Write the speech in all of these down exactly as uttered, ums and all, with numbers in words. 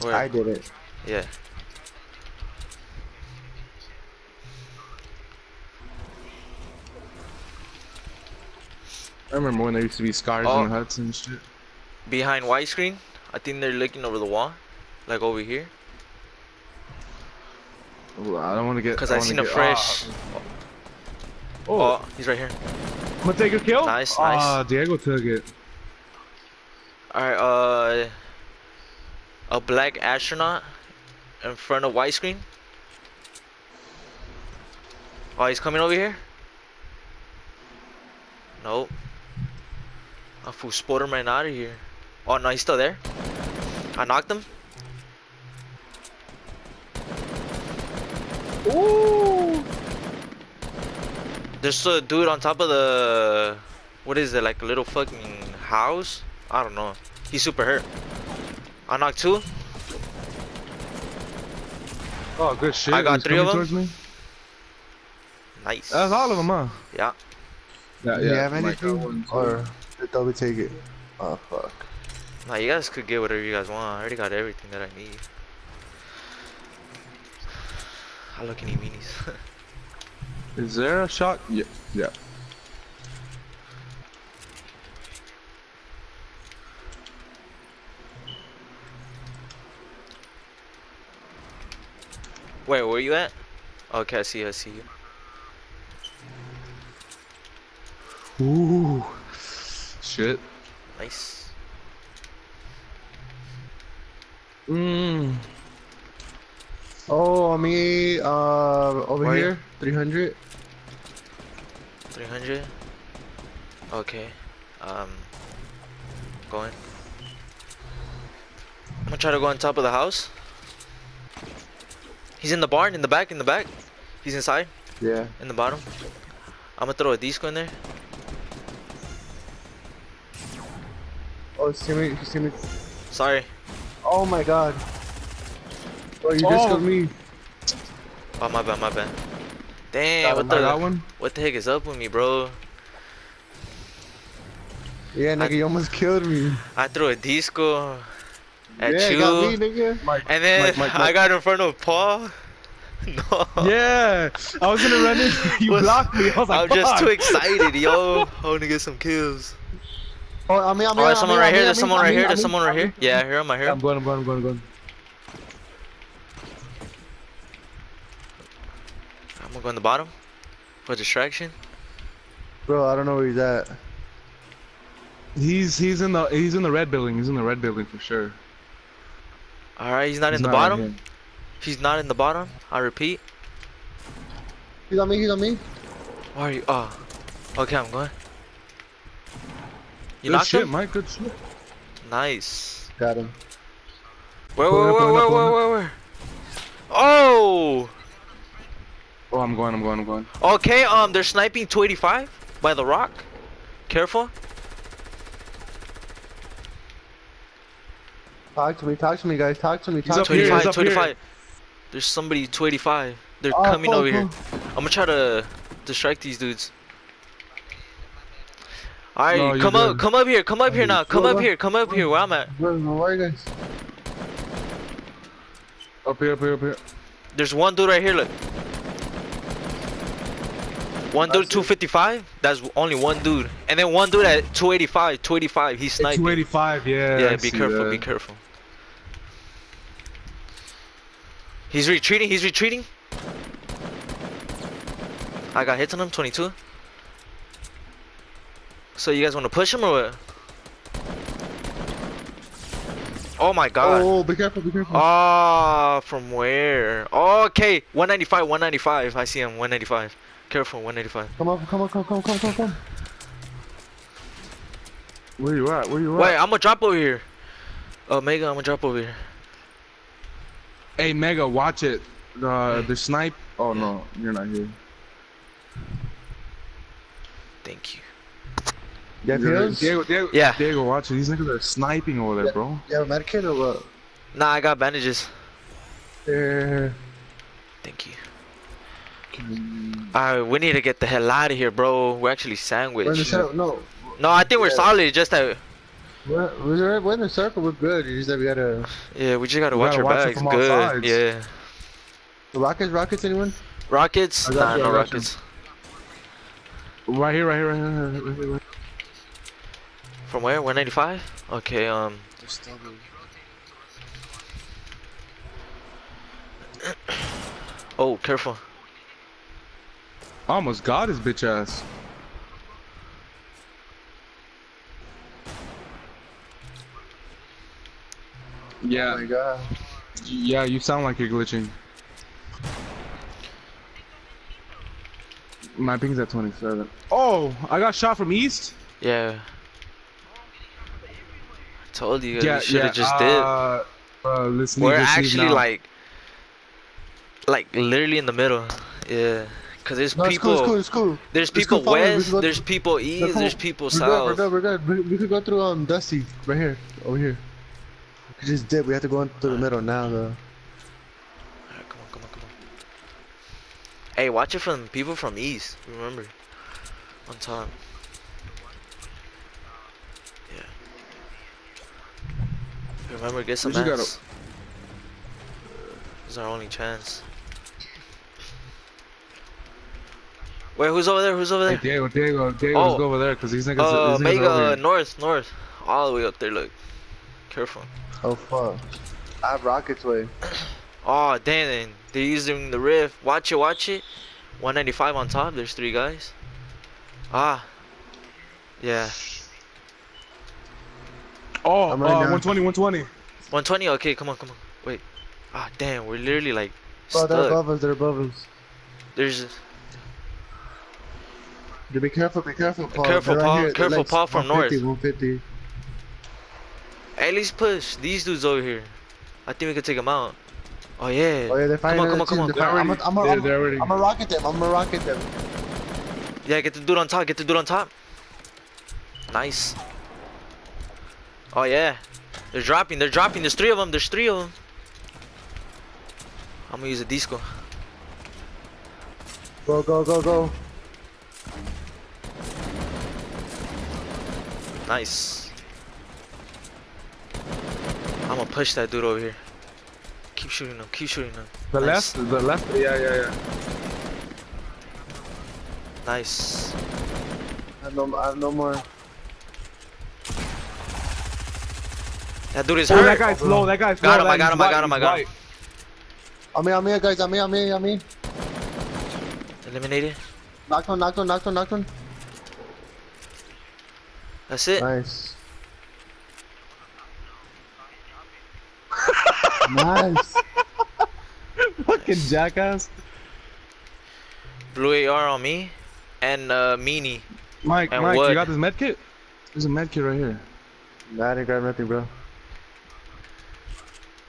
Where? I did it. Yeah. I remember when there used to be scars oh. in the huts and shit. Behind widescreen? I think they're looking over the wall. Like over here. Ooh, I don't want to get... Because I, I seen a fresh... Oh. Oh. oh, he's right here. I'm gonna take a kill? Nice, nice. Ah, uh, Diego took it. Alright, uh... a black astronaut in front of widescreen. Oh, he's coming over here? Nope. I fool spotted him right out of here. Oh no, he's still there. I knocked him. Ooh! There's a dude on top of the... What is it, like a little fucking house? I don't know. He's super hurt. I knocked two. Oh, good shit. I got He's three of them. Me. Nice. That's all of them, huh? Yeah. Yeah, yeah. Do you have anything? Or did Toby take it? Oh, fuck. Nah, you guys could get whatever you guys want. I already got everything that I need. I look any minis. Is there a shot? Yeah. Yeah. Wait, where you at? Okay, I see you, I see you. Ooh. Shit. Nice. Mmm. Oh, on me, uh, over where here. three hundred. three hundred? Okay. Um. Going. I'm gonna try to go on top of the house. He's in the barn, in the back, in the back. He's inside. Yeah. In the bottom. I'm gonna throw a disco in there. Oh, see me, see me. Sorry. Oh my god. Oh, you discoed oh. me. Oh, my bad, my bad. Damn, what the, one? what the heck is up with me, bro? Yeah, nigga, I, you almost killed me. I threw a disco. At yeah, you. Got me, nigga. Mike, and then Mike, Mike, Mike. I got in front of Paul. No. Yeah, I was gonna run in. You was, blocked me. I was like, I'm just too excited, yo. I wanna get some kills. Oh, I mean, I mean, Alright, someone right here. There's someone right here. There's someone right here. Yeah, I hear him. I hear him. I'm going. I'm going. I'm going. I'm going. I'm gonna go in the bottom for distraction. Bro, I don't know where he's at. He's he's in the he's in the red building. He's in the red building for sure. Alright, he's not he's in the not bottom. In he's not in the bottom. I repeat. He's on me, he's on me. Why are you? Oh. Okay, I'm going. You good knocked shit, him? Mike, good shit. Nice. Got him. Where, where, where, where, where, where, where? Oh! Oh, I'm going, I'm going, I'm going. Okay, um, they're sniping two eighty-five by the rock. Careful. Talk to me, talk to me, guys. Talk to me, talk to me. two eighty-five, two eighty-five. There's somebody two eighty-five. They're oh, coming oh, over oh. here. I'm gonna try to distract these dudes. Alright, no, come up, come up here, come up are here now. Come up, up here, come up where, here where I'm at. Where, where are you guys? Up here, up here, up here. There's one dude right here, look. One dude two fifty-five? That's only one dude. And then one dude at two eighty-five, two eighty-five, he's sniping. two eighty-five, yeah. Yeah, be careful, that. be careful. He's retreating, he's retreating. I got hits on him, twenty-two. So you guys want to push him or what? Oh my god. Oh, be careful, be careful. Ah, oh, from where? Okay, one ninety-five, one ninety-five. I see him, one ninety-five. Careful, one eighty-five. Come on, come on, come on, come on, come on, come on. Where you at? Where you at? Wait, I'm gonna drop over here. Oh, Mega, I'm gonna drop over here. Hey, Mega, watch it. Uh, hey. The snipe. Oh yeah. No, you're not here. Thank you. Yeah, Diego, Diego, yeah. Diego, watch it. These niggas are sniping over there, yeah, bro. Yeah, medkit or what? Nah, I got bandages. There. Thank you. Alright, we need to get the hell out of here, bro. We're actually sandwiched. No, no, I think we're yeah. solid. Just that We're, we're, we're in the circle, we're good. You just, we gotta, yeah, we just gotta we watch gotta our watch bags. Good, yeah. The rockets, rockets, anyone? Rockets? Nah, no rockets. Right here, right here, right here, right here, right here. From where? one ninety-five? Okay, um. They're still good. Oh, careful. I almost got his bitch ass. Yeah. Oh my God. Yeah, you sound like you're glitching. My ping's at twenty-seven. Oh, I got shot from east? Yeah. I told you, yeah, you should have yeah. just uh, did. Uh, listen, We're actually like, like literally in the middle. Yeah. Cause there's no, people, it's cool, it's cool, it's cool. There's people cool, west, we there's people east, there's people we're south. Good, we're good, we're good. We could go through um Dusty, right here, over here. We could just dip, we have to go into the right. middle now though. Hey, watch it from people from east, remember, on time. Yeah. Remember, get some mats. It's our only chance. Wait, who's over there, who's over there? Hey, Diego, Diego, Diego's oh. over there, because these niggas, uh, these niggas Mega, over here. north, north, all the way up there, look. Careful. Oh, fuck. I have rockets way. Oh, damn, they're using the rift. Watch it, watch it. one ninety-five on top. There's three guys. Ah. Yeah. Oh, I'm right uh, one twenty, one twenty. one twenty? Okay, come on, come on. Wait. Ah, damn, we're literally like stuck. Oh, they're above us, they're above us. There's... Dude, be careful, be careful, Paul. Careful, Paul. Right here, careful, Paul from north. one fifty. At least push these dudes over here. I think we can take them out. Oh yeah. Oh yeah, they're fighting. Come on, come on, come on. I'm gonna rocket them. I'm gonna rocket them. Yeah, get the dude on top. Get the dude on top. Nice. Oh yeah. They're dropping. They're dropping. There's three of them. There's three of them. I'm gonna use a disco. Go, go, go, go. Nice. I'm gonna push that dude over here. Keep shooting them, keep shooting them. The nice. left, the left, yeah, yeah, yeah. Nice. I have no, I have no more. That dude is oh, hurt. That guy's low, that guy's low. Got him, I got him, I got him, I got him. I'm here, I'm here, guys, I'm here, I'm here, I'm here. Eliminated. Knocked on, knocked on, knocked on, knocked on. That's it. Nice. Nice. Fucking nice. Jackass. Blue A R on me and uh, Meanie. Mike, and Mike, wood. You got this med kit? There's a med kit right here. Nah, I didn't grab nothing, bro.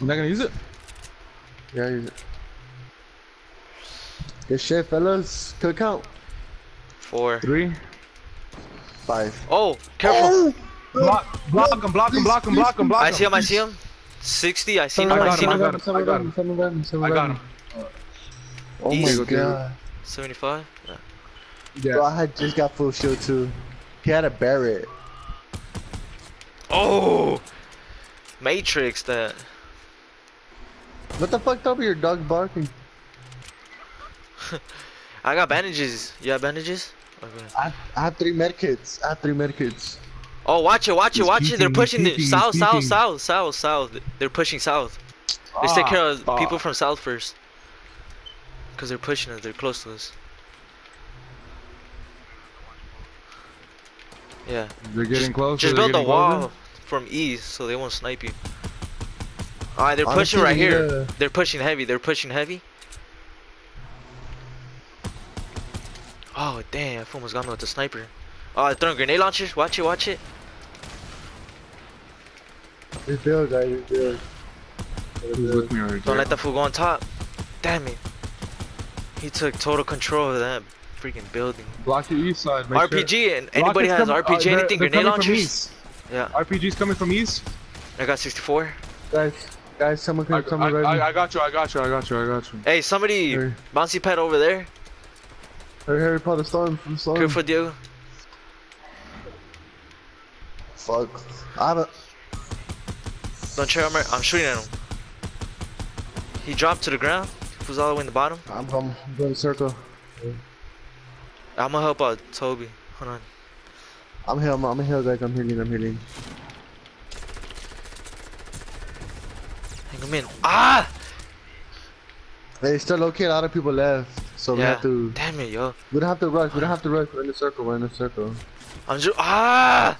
I'm not gonna use it? Yeah, use it. Good shit, fellas. Cook out. Four. Three. Five. Oh, careful. Oh. Block, block him, block him, block him, block him, block him. I see him, I see him. sixty, I seen him, I seen him. I got him, I got him. Oh my God. seventy-five? Yeah. Yeah. Bro, I had just got full shield too. He had a Barret. Oh! Matrix that. What the fuck up your dog barking? I got bandages. You have bandages? Okay. I, I have three medkits. I have three medkits. Oh, watch it, watch it, watch it. They're pushing the south, south, south, south, south. They're pushing south. Let's take care of people from south first. Because they're pushing us, they're close to us. Yeah. They're getting close. Just build a wall from east so they won't snipe you. Alright, they're pushing right here. They're pushing heavy, they're pushing heavy. Oh, damn, I almost got me with the sniper. Oh, they're throwing grenade launchers. Watch it, watch it. He's there, guys. He's there. He's with me right Don't let that fool go on top. Damn it. He took total control of that freaking building. Block the east side, man. R P G, sure. and anybody has coming, R P G, uh, they're, anything, they're grenade launchers? Yeah. R P G's coming from east. I got sixty-four. Guys, guys, someone can come right I, I got you, I got you, I got you, I got you. Hey, somebody, Harry. bouncy pad over there. Harry, Harry, Potter, storm, from storm. Good for Diego. fuck? I don't. Don't check out my. I'm shooting at him. He dropped to the ground. He was all the way in the bottom. I'm coming. I'm doing circle. I'm gonna help out Toby. Hold on. I'm here. I'm, I'm here, Zach. I'm healing. I'm healing. Hang him in. Ah! They still locate. A lot of people left. So yeah. We have to. Damn it, yo. We don't have to rush. We don't have to rush. We're in the circle. We're in the circle. I'm just. Ah!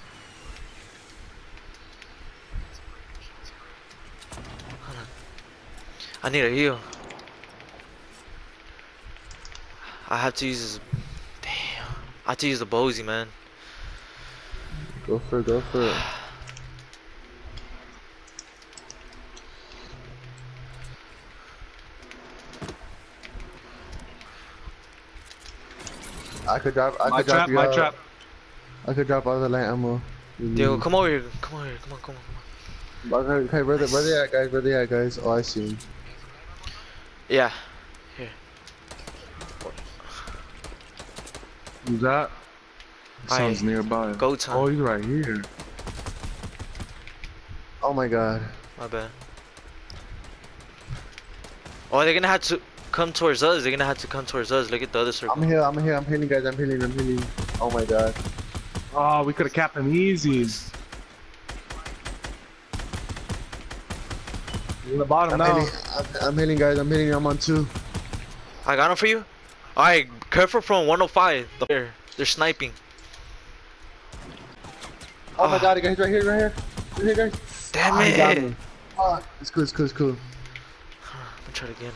Hold on. I need a heal. I have to use this. Damn. I have to use the Bozy, man. Go for it, go for it. I could drop, I my could trap, drop my out. trap. I could drop all the light ammo. Diego, come over here, come over here, come on, come on, come on. Okay, where, the, where they at, guys, where they at, guys? Oh, I see him. Yeah, here. Who's that? Sounds right. Nearby. Go time. Oh, he's right here. Oh my god. My bad. Oh, they're gonna have to come towards us. They're gonna have to come towards us. Look at the other circle. I'm here. I'm here. I'm healing, guys. I'm healing. I'm healing. Oh my god. Oh, we could have capped them easy. You're in the bottom I'm now. Healing. I'm, I'm healing, guys. I'm healing. I'm on two. I got him for you. All right, careful from one oh five. They're, they're sniping. Oh my god, guys, right here, right here. Right here, guys. Damn it. Oh, it's cool, it's cool, it's cool. I'm gonna try it again.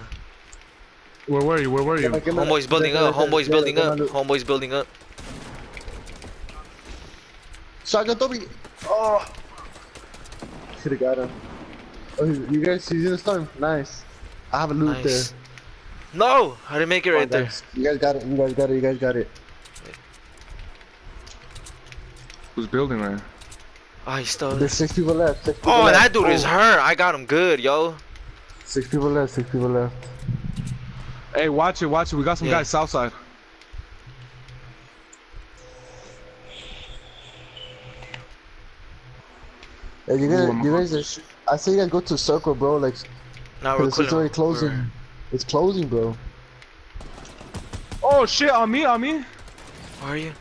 Where were you? Where were you? Homeboy's building up, homeboy's building up, homeboy's building up. Shotgun Toby! Oh! Should've got him. Oh, you guys, he's in the storm. Nice. I have a loot there. No! I didn't make it right there. You guys got it, you guys got it, you guys got it. Who's building right? Oh, he stole it. There's six people left. Six people oh, left. That dude oh. is hurt. I got him good, yo. Six people left. Six people left. Hey, watch it, watch it. We got some yeah. guys south side. Hey, you guys, Ooh, you guys are I say you guys go to circle, bro. Like, nah, we're it's already closing. Right. It's closing, bro. Oh shit! On me, on me. Where are you?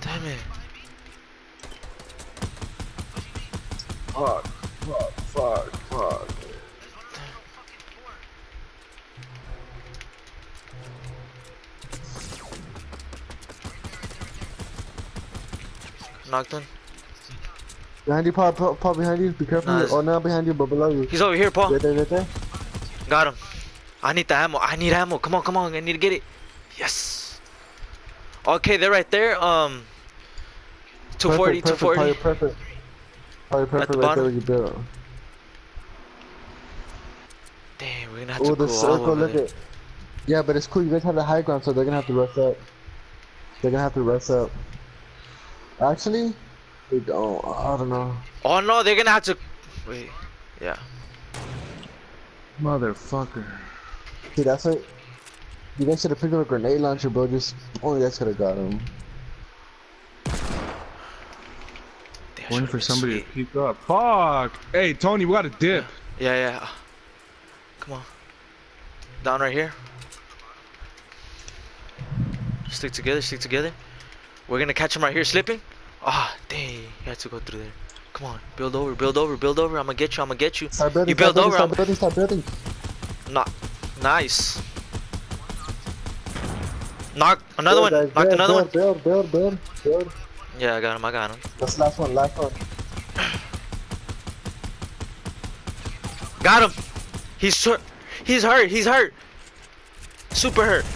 Damn it. Fuck, fuck, fuck, fuck. Knocked him. Behind you, Paul, Paul, Paul behind you. Be careful. Nice. Oh, not behind you, but below you. He's over here, Paul. Right there, right there. Got him. I need the ammo. I need ammo. Come on, come on. I need to get it. Yes. Okay, they're right there. Um, two forty, perfect, perfect, two forty. Perfect, perfect. Oh, you at the right bottom. There you damn, we're gonna have Ooh, to go circle, all over there. It. Yeah, but it's cool. You guys have the high ground, so they're gonna have to rush up. They're gonna have to rush up. Actually, they don't. I don't know. Oh no, they're gonna have to. Wait, yeah. Motherfucker. See, that's what. You guys should have picked up a grenade launcher, bro. Just only that could have got him. Waiting for somebody to peek up. Fuck! Hey, Tony, we got a dip. Yeah, yeah. Come on. Down right here. Stick together, stick together. We're gonna catch him right here slipping. Ah, oh, dang. You had to go through there. Come on. Build over, build over, build over. I'm gonna get you, I'm gonna get you. Start building, you build start over. Start building, start building, start building. Nah. Nice. Knock another build, one. Knocked build, another build, one. Build, build, build, build. Yeah, I got him, I got him. That's the last one, last one. Got him! He's hurt, he's hurt, he's hurt! Super hurt.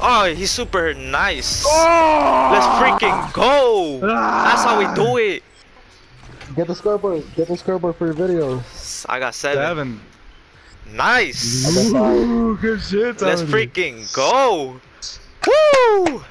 Oh, he's super hurt, nice! Oh! Let's freaking go! Ah! That's how we do it! Get the scoreboard, get the scoreboard for your video. I got seven. Seven. Nice! Ooh, good shit, Let's freaking go! Woo!